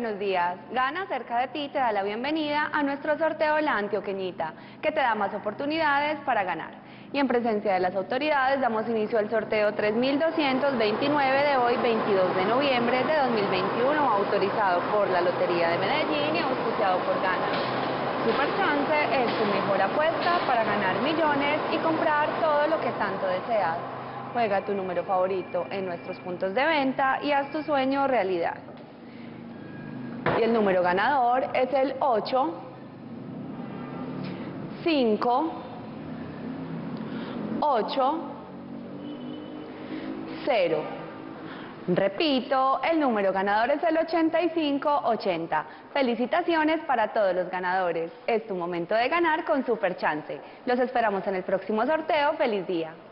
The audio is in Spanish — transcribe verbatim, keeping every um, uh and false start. buenos días. Gana Cerca de Ti te da la bienvenida a nuestro sorteo La Antioqueñita, que te da más oportunidades para ganar. Y en presencia de las autoridades damos inicio al sorteo tres mil doscientos veintinueve de hoy, veintidós de noviembre de dos mil veintiuno, autorizado por la Lotería de Medellín y auspiciado por Gana. Super Chance es tu mejor apuesta para ganar millones y comprar todo lo que tanto deseas. Juega tu número favorito en nuestros puntos de venta y haz tu sueño realidad. Y el número ganador es el ocho cinco ocho cero. Repito, el número ganador es el ochenta y cinco ochenta. Felicitaciones para todos los ganadores. Es tu momento de ganar con Super Chance. Los esperamos en el próximo sorteo. ¡Feliz día!